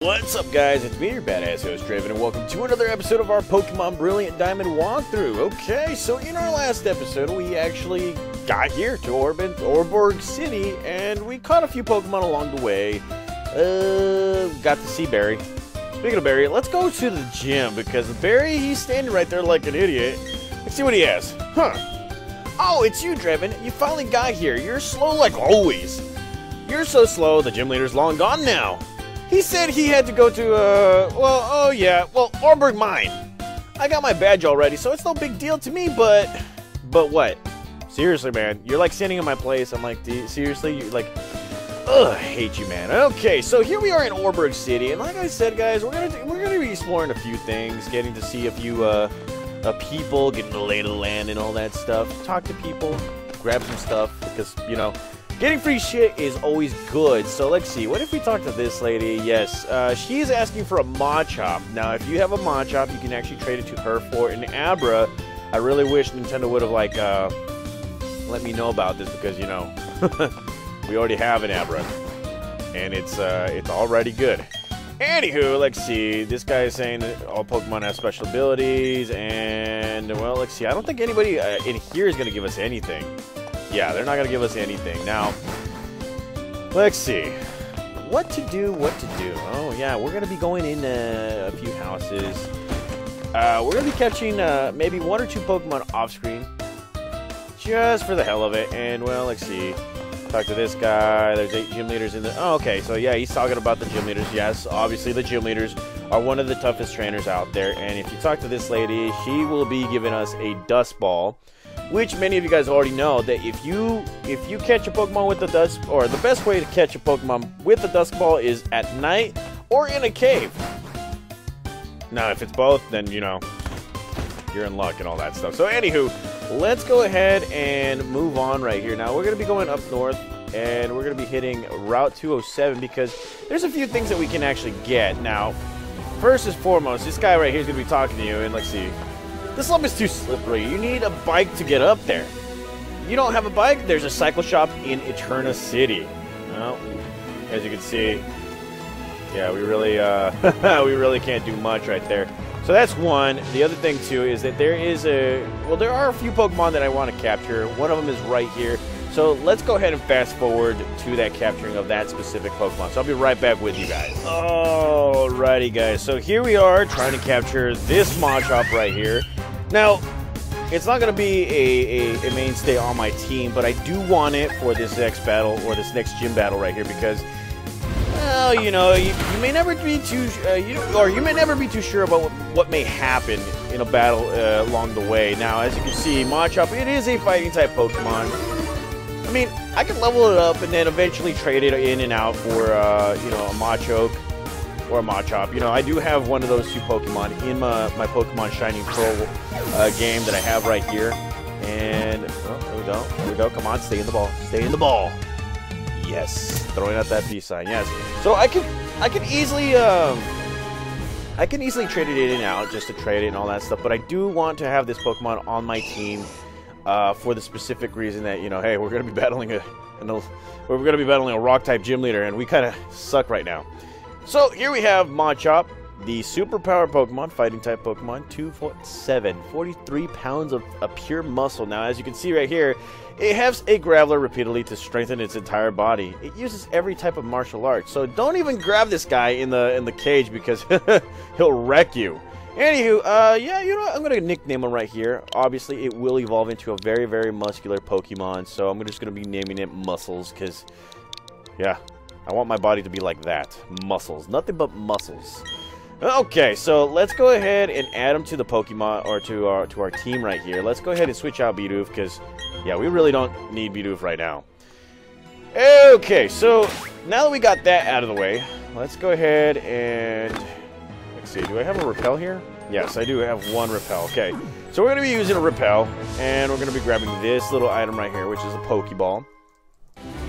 What's up, guys? It's me, your badass host, Draven, and welcome to another episode of our Pokemon Brilliant Diamond walkthrough. Okay, so in our last episode, we actually got here to Oreburgh City, and we caught a few Pokemon along the way. Got to see Barry. Speaking of Barry, let's go to the gym, because Barry, he's standing right there like an idiot. Let's see what he has. Huh. Oh, it's you, Draven. You finally got here. You're slow like always. You're so slow, the gym leader's long gone now. He said he had to go to, Oreburgh Mine. I got my badge already, so it's no big deal to me, but what? Seriously, man, you're like standing in my place. I'm like, seriously? You're like, ugh, I hate you, man. Okay, so here we are in Oreburgh City, and like I said, guys, we're gonna be exploring a few things, getting to see a few, people, getting the lay of the land and all that stuff, talk to people, grab some stuff, because, you know, getting free shit is always good. So let's see, what if we talk to this lady? Yes, she's asking for a Machop. Now, if you have a Machop, you can actually trade it to her for an Abra. I really wish Nintendo would have, like, let me know about this because, you know, we already have an Abra. And it's already good. Anywho, let's see, this guy is saying that all Pokemon have special abilities, and, well, let's see, I don't think anybody in here is going to give us anything. Yeah, they're not going to give us anything. Now, let's see. What to do. Oh, yeah, we're going to be going in a few houses. We're going to be catching maybe one or two Pokemon off-screen. Just for the hell of it. And, well, let's see. Talk to this guy. There's 8 gym leaders in the... Oh, okay, so, yeah, he's talking about the gym leaders. Yes, obviously the gym leaders are one of the toughest trainers out there. And if you talk to this lady, she will be giving us a dust ball. Which many of you guys already know that if you catch a Pokemon with a dust, or the best way to catch a Pokemon with a dust ball is at night or in a cave. Now, if it's both, then, you know, you're in luck and all that stuff. So, anywho, let's go ahead and move on right here. Now, we're going to be going up north, and we're going to be hitting Route 207 because there's a few things that we can actually get. Now, first and foremost, this guy right here is going to be talking to you, and let's see. This slump is too slippery. You need a bike to get up there. You don't have a bike? There's a cycle shop in Eterna City. Well, as you can see, yeah, we really we really can't do much right there. So that's one. The other thing, too, is that there are a few Pokemon that I want to capture. One of them is right here. So let's go ahead and fast forward to that capturing of that specific Pokemon. So I'll be right back with you guys. Alrighty, guys. So here we are trying to capture this Machop right here. Now, it's not going to be a mainstay on my team, but I do want it for this next battle or this next gym battle right here because, well, you know, you may never be too, you may never be too sure about what may happen in a battle along the way. Now, as you can see, Machop, it is a fighting type Pokemon. I mean, I can level it up and then eventually trade it in and out for, you know, a Machoke or a Machop. You know, I do have one of those two Pokemon in my Pokemon Shining Pearl game that I have right here. And, oh, there we go. There we go. Come on, stay in the ball. Stay in the ball. Yes. Throwing out that peace sign. Yes. So I can easily trade it in and out just to trade it and all that stuff. But I do want to have this Pokemon on my team for the specific reason that, you know, hey, we're going to be battling a rock-type gym leader, and we kind of suck right now. So here we have Machop, the superpower Pokemon, fighting type Pokemon, 2'7", 43 pounds of pure muscle. Now, as you can see right here, it has a Graveler repeatedly to strengthen its entire body. It uses every type of martial arts. So don't even grab this guy in the cage because he'll wreck you. Anywho, yeah, you know what? I'm going to nickname him right here. Obviously, it will evolve into a very, very muscular Pokemon, so I'm just going to be naming it Muscles because, yeah, I want my body to be like that. Muscles. Nothing but muscles. Okay, so let's go ahead and add them to the Pokemon, or to our team right here. Let's go ahead and switch out Bidoof, because, yeah, we really don't need Bidoof right now. Okay, so now that we got that out of the way, let's go ahead and... Let's see, do I have a Repel here? Yes, I do have one Repel. Okay, so we're going to be using a Repel, and we're going to be grabbing this little item right here, which is a Pokeball.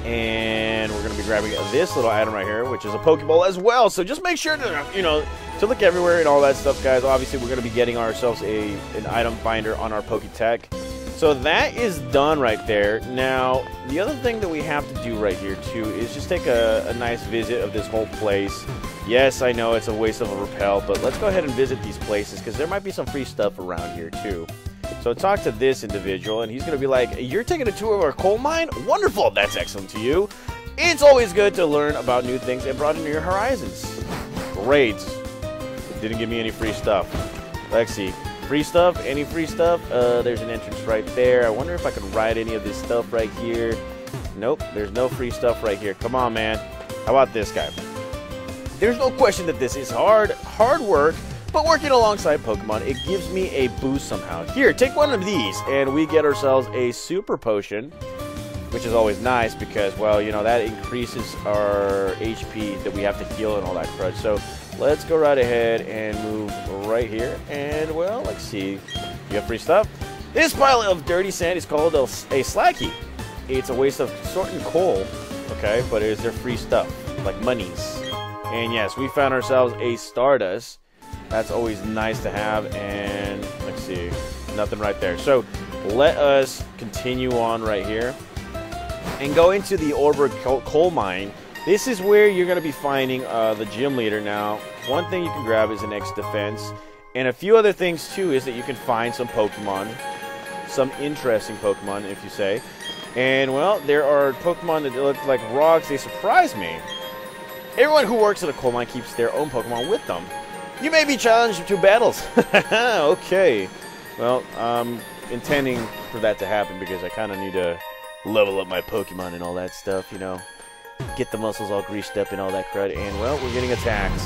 And we're going to be grabbing this little item right here, which is a Pokeball as well. So just make sure to, you know, to look everywhere and all that stuff, guys. Obviously, we're going to be getting ourselves an item finder on our PokeTech. So that is done right there. Now, the other thing that we have to do right here, too, is just take a nice visit of this whole place. Yes, I know it's a waste of a Repel, but let's go ahead and visit these places because there might be some free stuff around here too. So talk to this individual and he's going to be like, you're taking a tour of our coal mine? Wonderful! That's excellent to you. It's always good to learn about new things and broaden your horizons. Great. It didn't give me any free stuff. Let's see. Free stuff? Any free stuff? There's an entrance right there. I wonder if I can ride any of this stuff right here. Nope, there's no free stuff right here. Come on, man. How about this guy? There's no question that this is hard work, but working alongside Pokemon, it gives me a boost somehow. Here, take one of these, and we get ourselves a super potion, which is always nice because, well, you know, that increases our HP that we have to heal and all that crud. So let's go right ahead and move right here, and, well, let's see. You have free stuff? This pile of dirty sand is called a slacky. It's a waste of sort and coal, okay, but is there free stuff, like monies? And yes, we found ourselves a Stardust. That's always nice to have, and let's see, nothing right there. So let us continue on right here and go into the Oreburgh Coal Mine. This is where you're going to be finding the gym leader. Now, one thing you can grab is an X defense, and a few other things too is that you can find some Pokemon, some interesting Pokemon, if you say. And well, there are Pokemon that look like rocks. They surprise me. Everyone who works at a coal mine keeps their own Pokemon with them. You may be challenged to battles. Okay. Well, I'm intending for that to happen because I kind of need to level up my Pokemon and all that stuff, you know. Get the muscles all greased up and all that crud. And, well, we're getting attacked.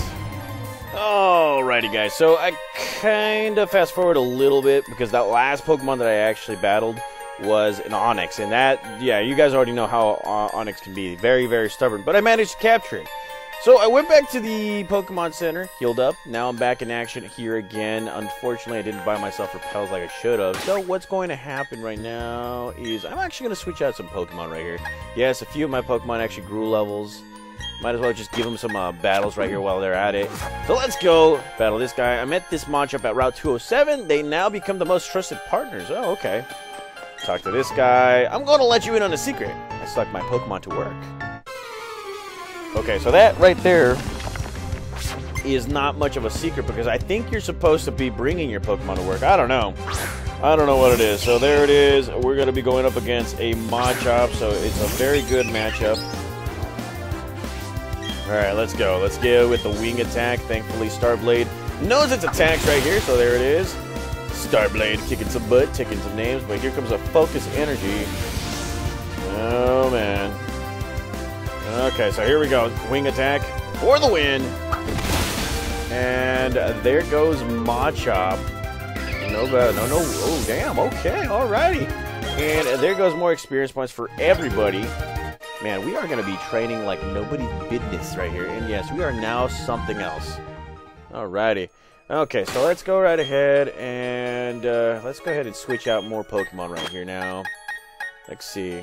Alrighty, guys. So I kind of fast forward a little bit because that last Pokemon that I actually battled was an Onix. And that, yeah, you guys already know how Onix can be. Very, very stubborn. But I managed to capture it. So I went back to the Pokemon Center, healed up. Now I'm back in action here again. Unfortunately, I didn't buy myself Repels like I should have. So what's going to happen right now is I'm actually going to switch out some Pokemon right here. Yes, a few of my Pokemon actually grew levels. Might as well just give them some battles right here while they're at it. So let's go battle this guy. I met this Machop at Route 207. They now become the most trusted partners. Oh, okay. Talk to this guy. I'm going to let you in on a secret. I stuck my Pokemon to work. Okay, so that right there is not much of a secret because I think you're supposed to be bringing your Pokemon to work. I don't know. I don't know what it is. So there it is. We're going to be going up against a Machop, so it's a very good matchup. All right, let's go. Let's go with the wing attack. Thankfully, Starblade knows its attacks right here, so there it is. Starblade kicking some butt, taking some names, but here comes a Focus Energy. Oh, man. Okay, so here we go. Wing attack for the win. And there goes Machop. No. Oh, damn. Okay, alrighty. And there goes more experience points for everybody. Man, we are going to be training like nobody's business right here. And yes, we are now something else. Alrighty. Okay, so let's go right ahead and let's go ahead and switch out more Pokemon right here now. Let's see.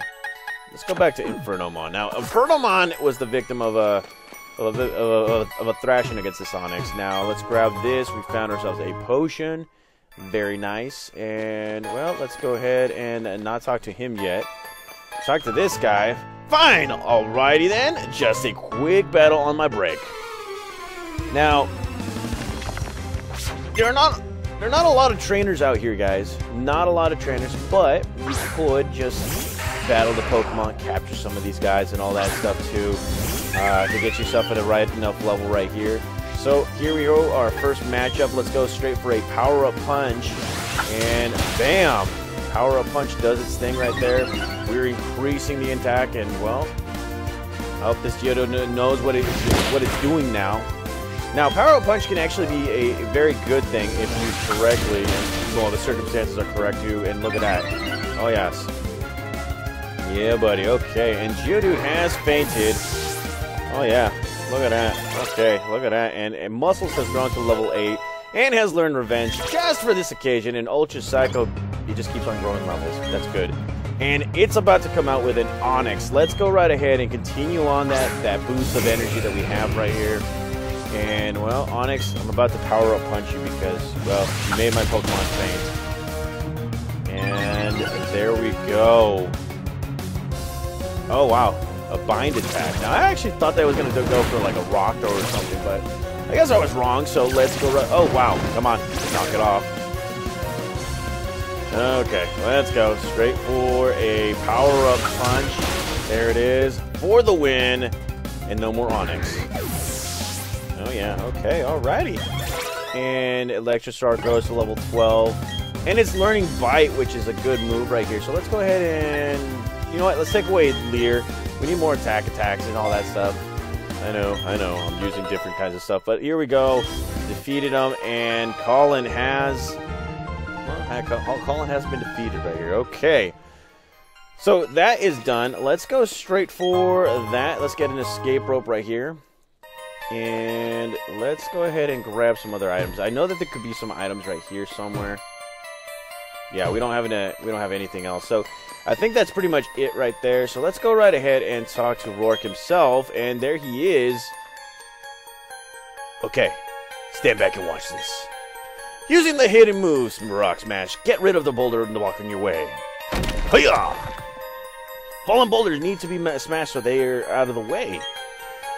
Let's go back to Inferno Mon. Now, Inferno Mon was the victim of a thrashing against the Sonics. Now, let's grab this. We found ourselves a potion. Very nice. And, well, let's go ahead and not talk to him yet. Talk to this guy. Fine! Alrighty then. Just a quick battle on my break. Now, there are not a lot of trainers out here, guys. Not a lot of trainers, but we could just battle the Pokemon, capture some of these guys and all that stuff too, to get yourself at a right enough level right here. So here we go, our first matchup. Let's go straight for a power-up punch, and bam! Power-up punch does its thing right there. We're increasing the attack, and well, I hope this Geodude knows what it's doing now. Now, power-up punch can actually be a very good thing if used correctly, and well, the circumstances are correct too. And look at that! Oh yes. Yeah, buddy. Okay, and Geodude has fainted. Oh, yeah. Look at that. Okay, look at that. And Muscles has grown to level 8 and has learned Revenge just for this occasion. And Ultra Psycho, he just keeps on growing levels. That's good. And it's about to come out with an Onix. Let's go right ahead and continue on that boost of energy that we have right here. And, well, Onix, I'm about to power up punch you because, well, you made my Pokemon faint. And there we go. Oh, wow. a bind attack. Now, I actually thought that was going to go for like a rock throw or something, but I guess I was wrong, so let's go right... Oh, wow. Come on. Knock it off. Okay, let's go straight for a power-up punch. There it is. For the win, and no more Onix. Oh, yeah. Okay, alrighty. And Electrostar goes to level 12. And it's learning Bite, which is a good move right here. So let's go ahead and... You know what? Let's take away Leer. We need more attack attacks and all that stuff. I know. I'm using different kinds of stuff. But here we go. Defeated him, and Colin has... Colin has been defeated right here. Okay. So that is done. Let's go straight for that. Let's get an escape rope right here. And let's go ahead and grab some other items. I know that there could be some items right here somewhere. Yeah, we don't have anything else. So I think that's pretty much it right there. So let's go right ahead and talk to Roark himself. And there he is. Okay. Stand back and watch this. Using the hidden moves from Rock Smash, get rid of the boulder and walk on your way. Hiya! Fallen boulders need to be smashed so they are out of the way.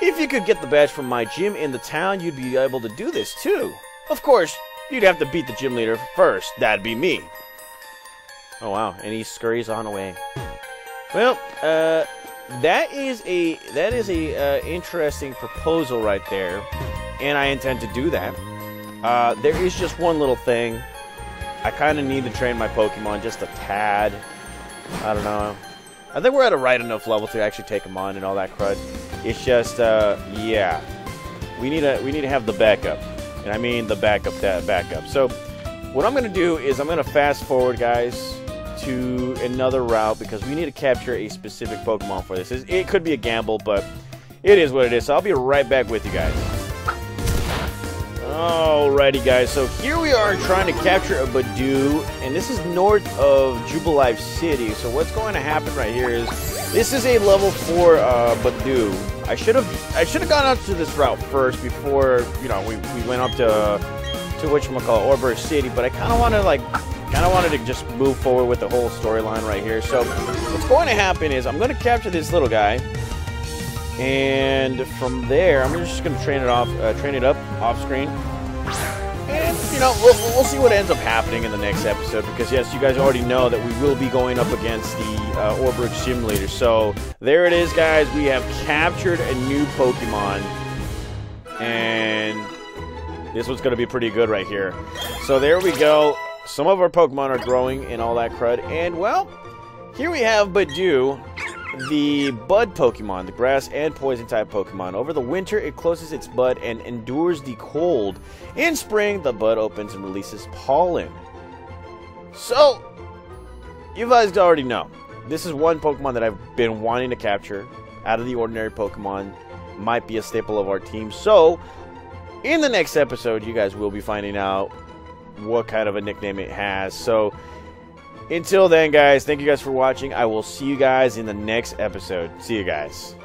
If you could get the badge from my gym in the town, you'd be able to do this too. Of course, you'd have to beat the gym leader first. That'd be me. Oh wow! And he scurries on away. Well, that is a interesting proposal right there, and I intend to do that. There is just one little thing. I kind of need to train my Pokemon just a tad. I don't know. I think we're at a right enough level to actually take them on and all that crud. It's just, yeah. We need to have the backup. And I mean the backup, that backup. So, what I'm going to do is I'm going to fast forward, guys, to another route because we need to capture a specific Pokemon for this. It could be a gamble, but it is what it is. So, I'll be right back with you guys. Alrighty guys, so here we are trying to capture a Badoo, and this is north of Jubilife City. So what's going to happen right here is, this is a level 4 Badoo. I should have gone up to this route first before, you know, we went up to whatchamacallit, Oreburgh City, but I kind of wanted to just move forward with the whole storyline right here. So what's going to happen is, I'm going to capture this little guy. And from there, I'm just going to train it up off screen, and you know we'll see what ends up happening in the next episode. Because yes, you guys already know that we will be going up against the Oreburgh Gym Leader. So there it is, guys. We have captured a new Pokemon, and this one's going to be pretty good right here. So there we go. Some of our Pokemon are growing and all that crud. And well, here we have Budew. The bud Pokemon, the grass and poison type Pokemon. Over the winter, it closes its bud and endures the cold. In spring, the bud opens and releases pollen. So, you guys already know. This is one Pokemon that I've been wanting to capture. Out of the ordinary Pokemon. Might be a staple of our team. So, in the next episode, you guys will be finding out what kind of a nickname it has. So... Until then, guys, thank you guys for watching. I will see you guys in the next episode. See you guys.